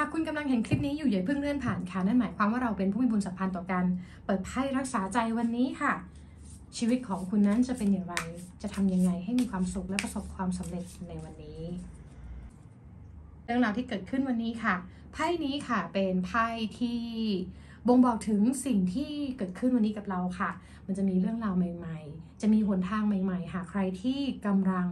หากคุณกำลังเห็นคลิปนี้อยู่อย่าเพิ่งเลื่อนผ่านค่ะนั่นหมายความว่าเราเป็นผู้มีบุญสัมพันธ์ต่อกันเปิดไพ่รักษาใจวันนี้ค่ะชีวิตของคุณนั้นจะเป็นอย่างไรจะทำยังไงให้มีความสุขและประสบความสำเร็จในวันนี้เรื่องราวที่เกิดขึ้นวันนี้ค่ะไพ่นี้ค่ะเป็นไพ่ที่บ่งบอกถึงสิ่งที่เกิดขึ้นวันนี้กับเราค่ะมันจะมีเรื่องราวใหม่ๆจะมีหนทางใหม่ๆหากใครที่กำลัง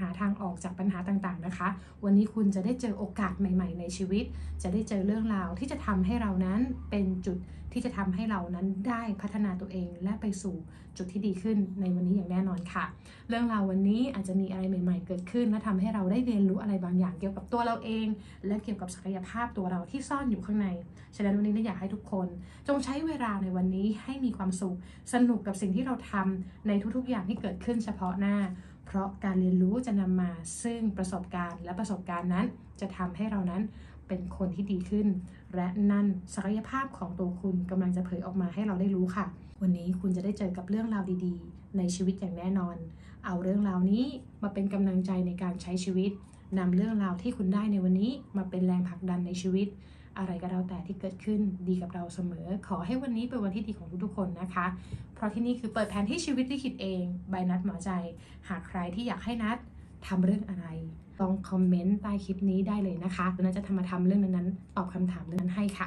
หาทางออกจากปัญหาต่างๆนะคะวันนี้คุณจะได้เจอโอกาสใหม่ๆในชีวิตจะได้เจอเรื่องราวที่จะทำให้เรานั้นเป็นจุดที่จะทำให้เรานั้นได้พัฒนาตัวเองและไปสู่จุดที่ดีขึ้นในวันนี้อย่างแน่นอนค่ะเรื่องราววันนี้อาจจะมีอะไรใหม่ๆเกิดขึ้นและทำให้เราได้เรียนรู้อะไรบางอย่างเกี่ยวกับตัวเราเองและเกี่ยวกับศักยภาพตัวเราที่ซ่อนอยู่ข้างในฉะนั้นวันนี้อยากให้ทุกคนจงใช้เวลาในวันนี้ให้มีความสุขสนุกกับสิ่งที่เราทำในทุกๆอย่างที่เกิดขึ้นเฉพาะหน้าเพราะการเรียนรู้จะนำมาซึ่งประสบการณ์และประสบการณ์นั้นจะทำให้เรานั้นเป็นคนที่ดีขึ้นและนั่นศักยภาพของตัวคุณกำลังจะเผยออกมาให้เราได้รู้ค่ะวันนี้คุณจะได้เจอกับเรื่องราวดีๆในชีวิตอย่างแน่นอนเอาเรื่องราวนี้มาเป็นกำลังใจในการใช้ชีวิตนำเรื่องราวที่คุณได้ในวันนี้มาเป็นแรงผลักดันในชีวิตอะไรก็แล้วแต่ที่เกิดขึ้นดีกับเราเสมอขอให้วันนี้เป็นวันที่ดีของทุกๆคนนะคะเพราะที่นี่คือเปิดแผนที่ชีวิตที่คิดเองใบนัดหมอใจหากใครที่อยากให้นัดทำเรื่องอะไรลองคอมเมนต์ใต้คลิปนี้ได้เลยนะคะนัดจะทำเรื่องนั้นตอบคำถามเรื่องนั้นให้ค่ะ